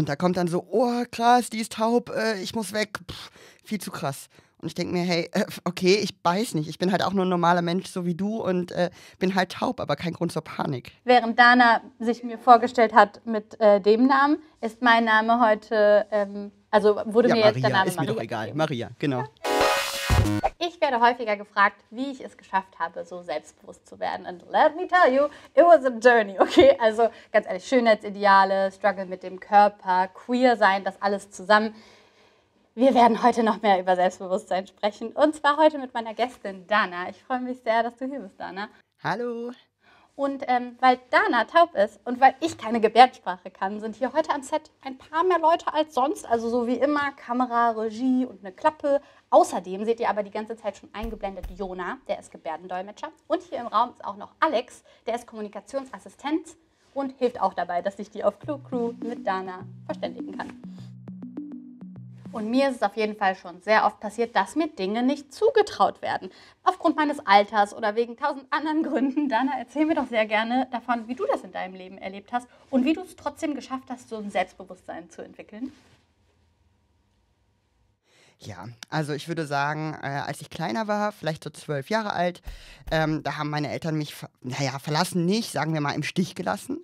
Und da kommt dann so, oh krass, die ist taub, ich muss weg, viel zu krass. Und ich denke mir, hey, okay, ich weiß nicht, ich bin halt auch nur ein normaler Mensch, so wie du, und bin halt taub, aber kein Grund zur Panik. Während Dana sich mir vorgestellt hat mit dem Namen, ist mein Name heute, also wurde mir Maria, jetzt der Name ist Maria. Ist mir doch egal, Maria, genau. Ja. Ich werde häufiger gefragt, wie ich es geschafft habe, so selbstbewusst zu werden. And let me tell you, it was a journey, okay? Also ganz ehrlich, Schönheitsideale, Struggle mit dem Körper, Queer sein, das alles zusammen. Wir werden heute noch mehr über Selbstbewusstsein sprechen. Und zwar heute mit meiner Gästin Dana. Ich freue mich sehr, dass du hier bist, Dana. Hallo. Und weil Dana taub ist und weil ich keine Gebärdensprache kann, sind hier heute am Set ein paar mehr Leute als sonst. Also so wie immer Kamera, Regie und eine Klappe. Außerdem seht ihr aber die ganze Zeit schon eingeblendet Jona, der ist Gebärdendolmetscher. Und hier im Raum ist auch noch Alex, der ist Kommunikationsassistent und hilft auch dabei, dass sich die Auf Klo Crew mit Dana verständigen kann. Und mir ist es auf jeden Fall schon sehr oft passiert, dass mir Dinge nicht zugetraut werden. Aufgrund meines Alters oder wegen tausend anderen Gründen. Dana, erzähl mir doch sehr gerne davon, wie du das in deinem Leben erlebt hast und wie du es trotzdem geschafft hast, so ein Selbstbewusstsein zu entwickeln. Ja, also ich würde sagen, als ich kleiner war, vielleicht so 12 Jahre alt, da haben meine Eltern mich, naja, verlassen nicht, sagen wir mal, im Stich gelassen.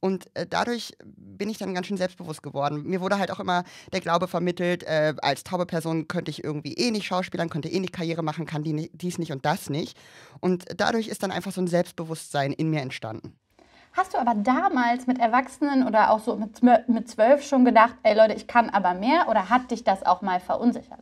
Und dadurch bin ich dann ganz schön selbstbewusst geworden. Mir wurde halt auch immer der Glaube vermittelt, als taube Person könnte ich irgendwie eh nicht schauspielern, könnte eh nicht Karriere machen, kann dies nicht und das nicht. Und dadurch ist dann einfach so ein Selbstbewusstsein in mir entstanden. Hast du aber damals mit Erwachsenen oder auch so mit 12 schon gedacht, ey Leute, ich kann aber mehr, oder hat dich das auch mal verunsichert?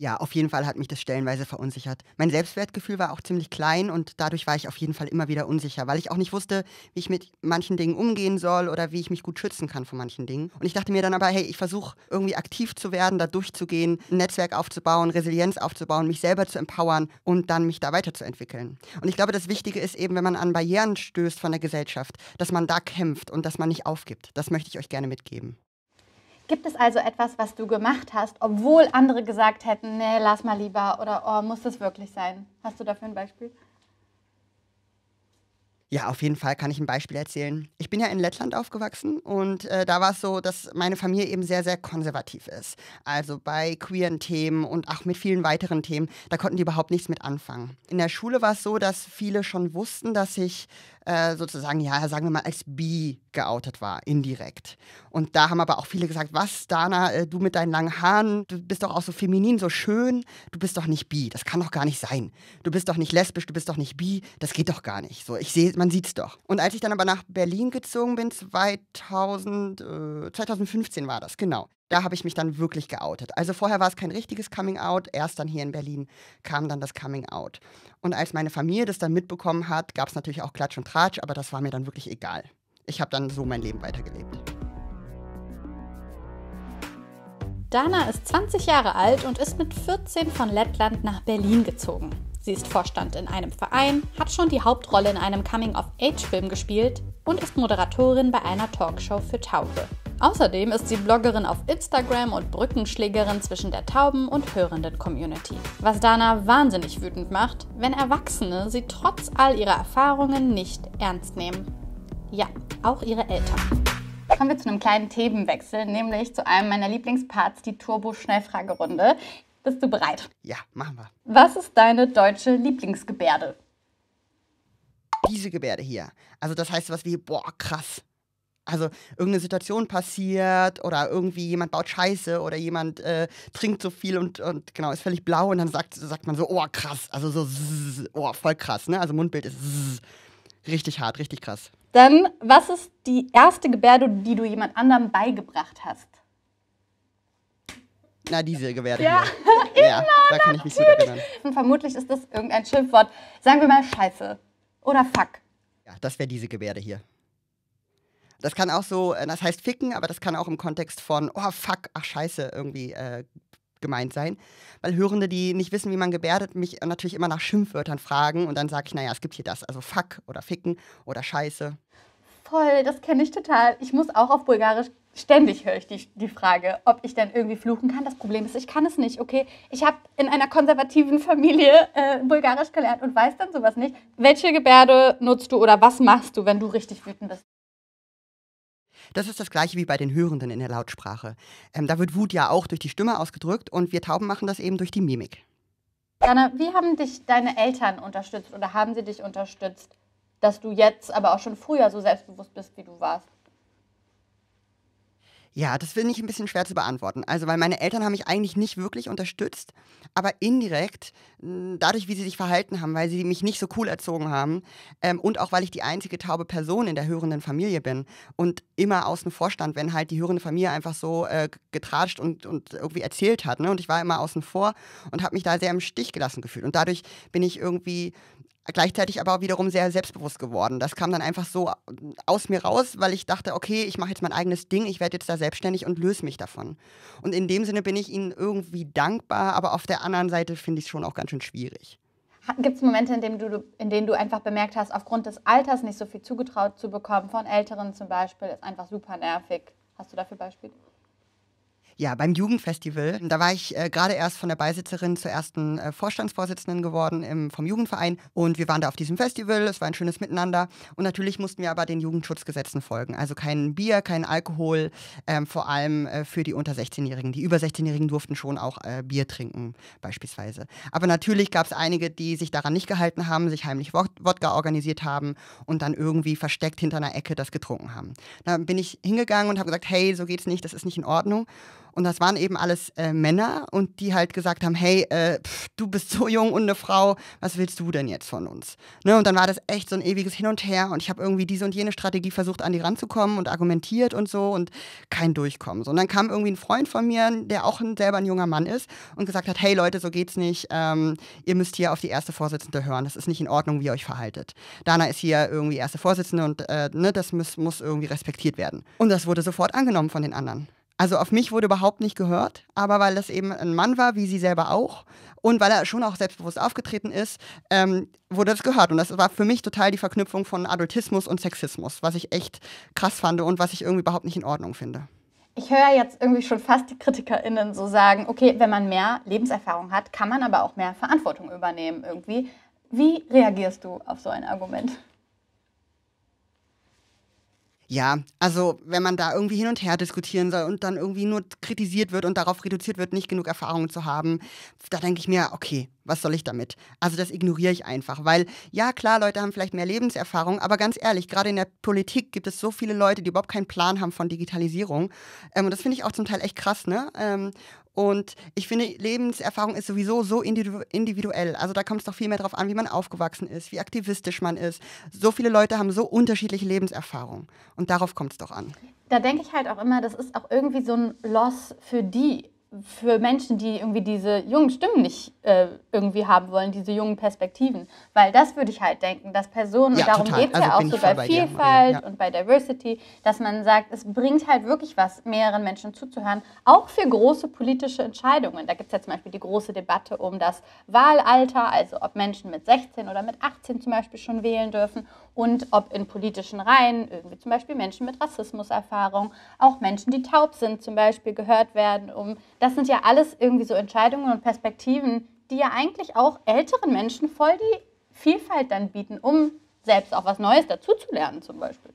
Ja, auf jeden Fall hat mich das stellenweise verunsichert. Mein Selbstwertgefühl war auch ziemlich klein und dadurch war ich auf jeden Fall immer wieder unsicher, weil ich auch nicht wusste, wie ich mit manchen Dingen umgehen soll oder wie ich mich gut schützen kann vor manchen Dingen. Und ich dachte mir dann aber, hey, ich versuche irgendwie aktiv zu werden, da durchzugehen, ein Netzwerk aufzubauen, Resilienz aufzubauen, mich selber zu empowern und dann mich da weiterzuentwickeln. Und ich glaube, das Wichtige ist eben, wenn man an Barrieren stößt von der Gesellschaft, dass man da kämpft und dass man nicht aufgibt. Das möchte ich euch gerne mitgeben. Gibt es also etwas, was du gemacht hast, obwohl andere gesagt hätten, nee, lass mal lieber, oder oh, muss das wirklich sein? Hast du dafür ein Beispiel? Ja, auf jeden Fall kann ich ein Beispiel erzählen. Ich bin ja in Lettland aufgewachsen und da war es so, dass meine Familie eben sehr, sehr konservativ ist. Also bei queeren Themen und auch mit vielen weiteren Themen, da konnten die überhaupt nichts mit anfangen. In der Schule war es so, dass viele schon wussten, dass ich sozusagen, ja, sagen wir mal, als bi geoutet war, indirekt. Und da haben aber auch viele gesagt, was, Dana, du mit deinen langen Haaren, du bist doch auch so feminin, so schön, du bist doch nicht bi, das kann doch gar nicht sein. Du bist doch nicht lesbisch, du bist doch nicht bi, das geht doch gar nicht. So, ich sehe, man sieht's doch. Und als ich dann aber nach Berlin gezogen bin, 2015 war das, genau. Da habe ich mich dann wirklich geoutet. Also vorher war es kein richtiges Coming-out, erst dann hier in Berlin kam dann das Coming-out. Und als meine Familie das dann mitbekommen hat, gab es natürlich auch Klatsch und Tratsch, aber das war mir dann wirklich egal. Ich habe dann so mein Leben weitergelebt. Dana ist 20 Jahre alt und ist mit 14 von Lettland nach Berlin gezogen. Sie ist Vorstand in einem Verein, hat schon die Hauptrolle in einem Coming-of-Age-Film gespielt und ist Moderatorin bei einer Talkshow für Taube. Außerdem ist sie Bloggerin auf Instagram und Brückenschlägerin zwischen der tauben und hörenden Community. Was Dana wahnsinnig wütend macht, wenn Erwachsene sie trotz all ihrer Erfahrungen nicht ernst nehmen. Ja, auch ihre Eltern. Kommen wir zu einem kleinen Themenwechsel, nämlich zu einem meiner Lieblingsparts, die Turbo-Schnellfragerunde. Bist du bereit? Ja, machen wir. Was ist deine deutsche Lieblingsgebärde? Diese Gebärde hier. Also das heißt sowas wie, boah, krass. Also irgendeine Situation passiert oder irgendwie jemand baut Scheiße oder jemand trinkt so viel und genau, ist völlig blau und dann sagt man so, oh krass, also so, zzz, oh voll krass, ne? Also Mundbild ist zzz, richtig hart, richtig krass. Dann, was ist die erste Gebärde, die du jemand anderem beigebracht hast? Na, diese Gebärde ja, hier. Ja, da kann ich mich gut erinnern. Und vermutlich ist das irgendein Schimpfwort. Sagen wir mal Scheiße oder Fuck. Ja, das wäre diese Gebärde hier. Das kann auch so, das heißt ficken, aber das kann auch im Kontext von, oh fuck, ach scheiße, irgendwie gemeint sein. Weil Hörende, die nicht wissen, wie man gebärdet, mich natürlich immer nach Schimpfwörtern fragen und dann sage ich, naja, es gibt hier das, also fuck oder ficken oder scheiße. Voll, das kenne ich total. Ich muss auch auf Bulgarisch, ständig höre ich die Frage, ob ich dann irgendwie fluchen kann. Das Problem ist, ich kann es nicht, okay? Ich habe in einer konservativen Familie Bulgarisch gelernt und weiß dann sowas nicht. Welche Gebärde nutzt du oder was machst du, wenn du richtig wütend bist? Das ist das Gleiche wie bei den Hörenden in der Lautsprache. Da wird Wut ja auch durch die Stimme ausgedrückt und wir Tauben machen das eben durch die Mimik. Dana, wie haben dich deine Eltern unterstützt oder haben sie dich unterstützt, dass du jetzt aber auch schon früher so selbstbewusst bist, wie du warst? Ja, das finde ich ein bisschen schwer zu beantworten. Also, weil meine Eltern haben mich eigentlich nicht wirklich unterstützt, aber indirekt dadurch, wie sie sich verhalten haben, weil sie mich nicht so cool erzogen haben und auch, weil ich die einzige taube Person in der hörenden Familie bin und immer außen vor stand, wenn halt die hörende Familie einfach so getratscht und irgendwie erzählt hat. Ne? Und ich war immer außen vor und habe mich da sehr im Stich gelassen gefühlt. Und dadurch bin ich irgendwie gleichzeitig aber auch wiederum sehr selbstbewusst geworden. Das kam dann einfach so aus mir raus, weil ich dachte, okay, ich mache jetzt mein eigenes Ding, ich werde jetzt da selbstständig und löse mich davon. Und in dem Sinne bin ich ihnen irgendwie dankbar, aber auf der anderen Seite finde ich es schon auch ganz schön schwierig. Gibt es Momente, in denen du einfach bemerkt hast, aufgrund des Alters nicht so viel zugetraut zu bekommen, von Älteren zum Beispiel, ist einfach super nervig. Hast du dafür Beispiele? Ja, beim Jugendfestival, da war ich gerade erst von der Beisitzerin zur ersten Vorstandsvorsitzenden geworden vom Jugendverein und wir waren da auf diesem Festival, es war ein schönes Miteinander und natürlich mussten wir aber den Jugendschutzgesetzen folgen, also kein Bier, kein Alkohol, vor allem für die unter 16-Jährigen. Die über 16-Jährigen durften schon auch Bier trinken beispielsweise. Aber natürlich gab es einige, die sich daran nicht gehalten haben, sich heimlich Wodka organisiert haben und dann irgendwie versteckt hinter einer Ecke das getrunken haben. Da bin ich hingegangen und habe gesagt, hey, so geht's nicht, das ist nicht in Ordnung. Und das waren eben alles Männer und die halt gesagt haben, hey, du bist so jung und eine Frau, was willst du denn jetzt von uns? Ne? Und dann war das echt so ein ewiges Hin und Her und ich habe irgendwie diese und jene Strategie versucht, an die ranzukommen und argumentiert und so und kein Durchkommen. So. Und dann kam irgendwie ein Freund von mir, der auch selber ein junger Mann ist und gesagt hat, hey Leute, so geht's nicht, ihr müsst hier auf die erste Vorsitzende hören, das ist nicht in Ordnung, wie ihr euch verhaltet. Dana ist hier irgendwie erste Vorsitzende und ne, das muss irgendwie respektiert werden. Und das wurde sofort angenommen von den anderen. Also auf mich wurde überhaupt nicht gehört, aber weil das eben ein Mann war, wie sie selber auch, und weil er schon auch selbstbewusst aufgetreten ist, wurde das gehört. Und das war für mich total die Verknüpfung von Adultismus und Sexismus, was ich echt krass fand und was ich irgendwie überhaupt nicht in Ordnung finde. Ich höre jetzt irgendwie schon fast die KritikerInnen so sagen, okay, wenn man mehr Lebenserfahrung hat, kann man aber auch mehr Verantwortung übernehmen irgendwie. Wie reagierst du auf so ein Argument? Ja, also wenn man da irgendwie hin und her diskutieren soll und dann irgendwie nur kritisiert wird und darauf reduziert wird, nicht genug Erfahrung zu haben, da denke ich mir, okay, was soll ich damit? Also das ignoriere ich einfach, weil ja klar, Leute haben vielleicht mehr Lebenserfahrung, aber ganz ehrlich, gerade in der Politik gibt es so viele Leute, die überhaupt keinen Plan haben von Digitalisierung und das finde ich auch zum Teil echt krass, ne? Und ich finde, Lebenserfahrung ist sowieso so individuell. Also da kommt es doch viel mehr drauf an, wie man aufgewachsen ist, wie aktivistisch man ist. So viele Leute haben so unterschiedliche Lebenserfahrungen. Und darauf kommt es doch an. Da denke ich halt auch immer, das ist auch irgendwie so ein Loss für Menschen, die irgendwie diese jungen Stimmen nicht irgendwie haben wollen, diese jungen Perspektiven. Weil das würde ich halt denken, dass Personen, ja, und darum geht es ja auch so bei Vielfalt ja. und bei Diversity, dass man sagt, es bringt halt wirklich was, mehreren Menschen zuzuhören, auch für große politische Entscheidungen. Da gibt es ja zum Beispiel die große Debatte um das Wahlalter, also ob Menschen mit 16 oder mit 18 zum Beispiel schon wählen dürfen und ob in politischen Reihen irgendwie zum Beispiel Menschen mit Rassismuserfahrung, auch Menschen, die taub sind, zum Beispiel gehört werden, Das sind ja alles irgendwie so Entscheidungen und Perspektiven, die ja eigentlich auch älteren Menschen voll die Vielfalt dann bieten, um selbst auch was Neues dazuzulernen zum Beispiel.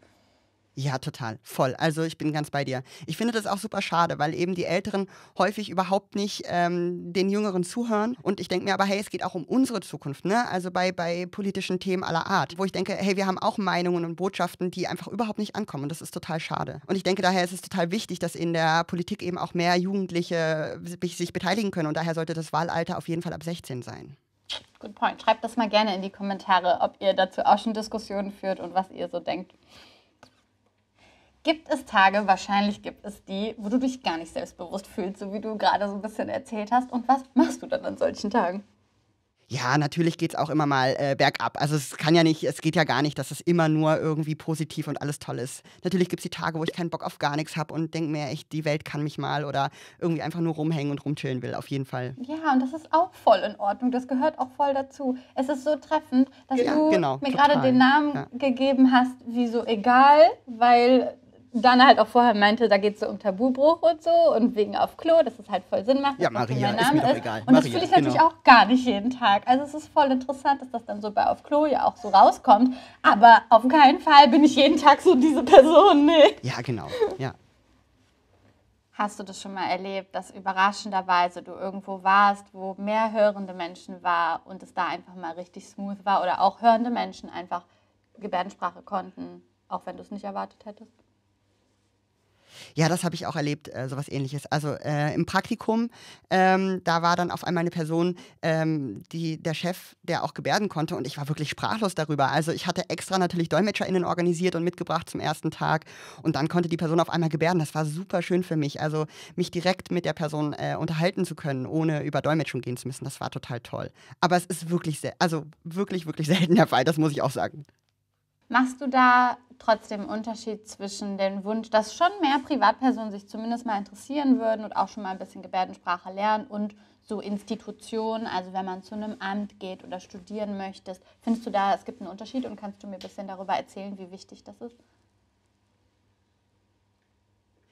Ja, total. Voll. Also ich bin ganz bei dir. Ich finde das auch super schade, weil eben die Älteren häufig überhaupt nicht den Jüngeren zuhören. Und ich denke mir aber, hey, es geht auch um unsere Zukunft, ne? Also bei politischen Themen aller Art, wo ich denke, hey, wir haben auch Meinungen und Botschaften, die einfach überhaupt nicht ankommen. Und das ist total schade. Und ich denke, daher ist es total wichtig, dass in der Politik eben auch mehr Jugendliche sich beteiligen können. Und daher sollte das Wahlalter auf jeden Fall ab 16 sein. Good point. Schreibt das mal gerne in die Kommentare, ob ihr dazu auch schon Diskussionen führt und was ihr so denkt. Gibt es Tage, wahrscheinlich gibt es die, wo du dich gar nicht selbstbewusst fühlst, so wie du gerade so ein bisschen erzählt hast. Und was machst du dann an solchen Tagen? Ja, natürlich geht es auch immer mal bergab. Also es geht ja gar nicht, dass es immer nur irgendwie positiv und alles toll ist. Natürlich gibt es die Tage, wo ich keinen Bock auf gar nichts habe und denke mir echt, die Welt kann mich mal oder irgendwie einfach nur rumhängen und rumchillen will, auf jeden Fall. Ja, und das ist auch voll in Ordnung. Das gehört auch voll dazu. Es ist so treffend, dass du mir gerade den Namen gegeben hast, wie so egal, weil Dana halt auch vorher meinte, da geht es so um Tabubruch und so und wegen Auf Klo, dass es halt voll Sinn macht. Ja, Maria, ist mir doch egal. Und Maria, das fühle ich natürlich auch gar nicht jeden Tag. Also es ist voll interessant, dass das dann so bei Auf Klo ja auch so rauskommt. Aber auf keinen Fall bin ich jeden Tag so diese Person, ne? Ja, genau, ja. Hast du das schon mal erlebt, dass überraschenderweise du irgendwo warst, wo mehr hörende Menschen war und es da einfach mal richtig smooth war oder auch hörende Menschen einfach Gebärdensprache konnten, auch wenn du es nicht erwartet hättest? Ja, das habe ich auch erlebt, sowas Ähnliches. Also im Praktikum, da war dann auf einmal eine Person, der Chef, der auch gebärden konnte und ich war wirklich sprachlos darüber. Also ich hatte extra natürlich DolmetscherInnen organisiert und mitgebracht zum ersten Tag und dann konnte die Person auf einmal gebärden. Das war super schön für mich, also mich direkt mit der Person unterhalten zu können, ohne über Dolmetschung gehen zu müssen. Das war total toll. Aber es ist wirklich, wirklich selten der Fall, das muss ich auch sagen. Machst du da trotzdem einen Unterschied zwischen dem Wunsch, dass schon mehr Privatpersonen sich zumindest mal interessieren würden und auch schon mal ein bisschen Gebärdensprache lernen und so Institutionen, also wenn man zu einem Amt geht oder studieren möchtest, findest du da, es gibt einen Unterschied und kannst du mir ein bisschen darüber erzählen, wie wichtig das ist?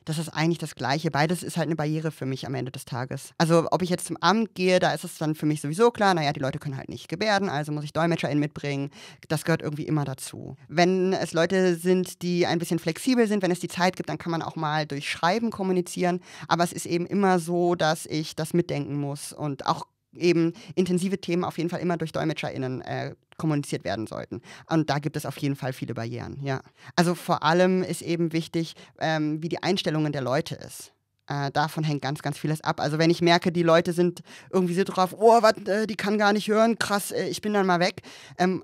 Das ist eigentlich das Gleiche. Beides ist halt eine Barriere für mich am Ende des Tages. Also ob ich jetzt zum Amt gehe, da ist es dann für mich sowieso klar, naja, die Leute können halt nicht gebärden, also muss ich DolmetscherInnen mitbringen. Das gehört irgendwie immer dazu. Wenn es Leute sind, die ein bisschen flexibel sind, wenn es die Zeit gibt, dann kann man auch mal durch Schreiben kommunizieren. Aber es ist eben immer so, dass ich das mitdenken muss und auch eben intensive Themen auf jeden Fall immer durch DolmetscherInnen kommuniziert werden sollten. Und da gibt es auf jeden Fall viele Barrieren, ja. Also vor allem ist eben wichtig, wie die Einstellungen der Leute ist. Davon hängt ganz, ganz vieles ab. Also wenn ich merke, die Leute sind irgendwie so drauf, oh, wat, die kann gar nicht hören, krass, ich bin dann mal weg.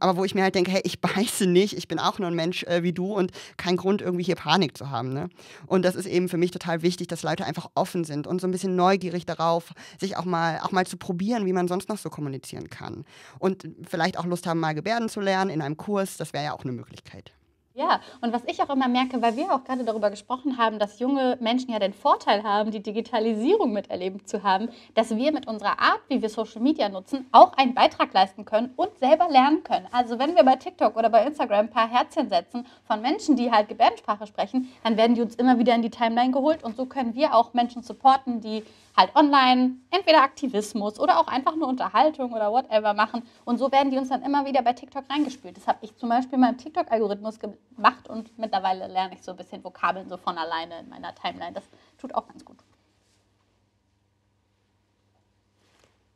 Aber wo ich mir halt denke, hey, ich beiße nicht, ich bin auch nur ein Mensch wie du und kein Grund irgendwie hier Panik zu haben. Ne? Und das ist eben für mich total wichtig, dass Leute einfach offen sind und so ein bisschen neugierig darauf, sich auch mal zu probieren, wie man sonst noch so kommunizieren kann. Und vielleicht auch Lust haben, mal Gebärden zu lernen in einem Kurs, das wäre ja auch eine Möglichkeit. Ja, und was ich auch immer merke, weil wir auch gerade darüber gesprochen haben, dass junge Menschen ja den Vorteil haben, die Digitalisierung miterlebt zu haben, dass wir mit unserer Art, wie wir Social Media nutzen, auch einen Beitrag leisten können und selber lernen können. Also wenn wir bei TikTok oder bei Instagram ein paar Herzchen setzen von Menschen, die halt Gebärdensprache sprechen, dann werden die uns immer wieder in die Timeline geholt und so können wir auch Menschen supporten, die halt online entweder Aktivismus oder auch einfach nur Unterhaltung oder whatever machen und so werden die uns dann immer wieder bei TikTok reingespült. Das habe ich zum Beispiel in meinem TikTok-Algorithmus gemacht und mittlerweile lerne ich so ein bisschen Vokabeln so von alleine in meiner Timeline. Das tut auch ganz gut.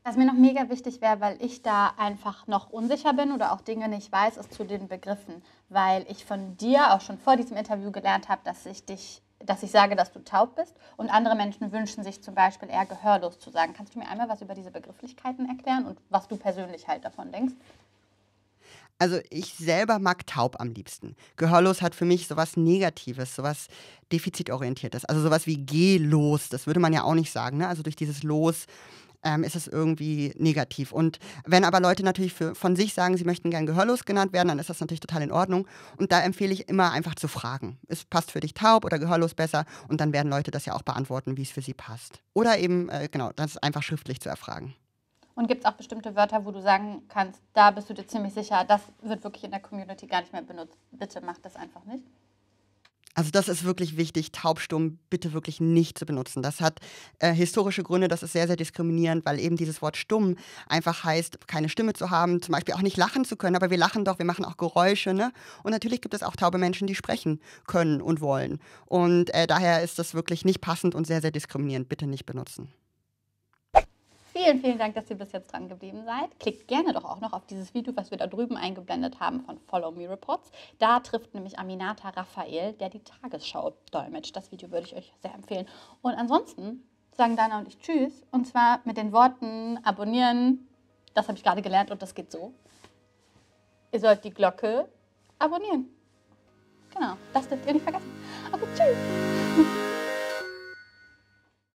Was mir noch mega wichtig wäre, weil ich da einfach noch unsicher bin oder auch Dinge nicht weiß, ist zu den Begriffen, weil ich von dir auch schon vor diesem Interview gelernt habe, dass ich sage, dass du taub bist und andere Menschen wünschen sich zum Beispiel eher gehörlos zu sagen. Kannst du mir einmal was über diese Begrifflichkeiten erklären und was du persönlich halt davon denkst? Also ich selber mag taub am liebsten. Gehörlos hat für mich sowas Negatives, sowas Defizitorientiertes, also sowas wie gehlos, das würde man ja auch nicht sagen, ne? Also durch dieses Los ist es irgendwie negativ. Und wenn aber Leute natürlich von sich sagen, sie möchten gern gehörlos genannt werden, dann ist das natürlich total in Ordnung. Und da empfehle ich immer einfach zu fragen. Es passt für dich taub oder gehörlos besser? Und dann werden Leute das ja auch beantworten, wie es für sie passt. Oder eben, genau, das ist einfach schriftlich zu erfragen. Und gibt es auch bestimmte Wörter, wo du sagen kannst, da bist du dir ziemlich sicher, das wird wirklich in der Community gar nicht mehr benutzt. Bitte mach das einfach nicht. Also das ist wirklich wichtig, taubstumm bitte wirklich nicht zu benutzen. Das hat historische Gründe, das ist sehr, sehr diskriminierend, weil eben dieses Wort stumm einfach heißt, keine Stimme zu haben, zum Beispiel auch nicht lachen zu können, aber wir lachen doch, wir machen auch Geräusche, ne? Und natürlich gibt es auch taube Menschen, die sprechen können und wollen. Und daher ist das wirklich nicht passend und sehr, sehr diskriminierend. Bitte nicht benutzen. Vielen, vielen Dank, dass ihr bis jetzt dran geblieben seid. Klickt gerne doch auch noch auf dieses Video, was wir da drüben eingeblendet haben von Follow Me Reports. Da trifft nämlich Aminata Raphael, der die Tagesschau dolmetscht. Das Video würde ich euch sehr empfehlen. Und ansonsten sagen Dana und ich Tschüss. Und zwar mit den Worten abonnieren. Das habe ich gerade gelernt und das geht so. Ihr sollt die Glocke abonnieren. Genau, das dürft ihr nicht vergessen.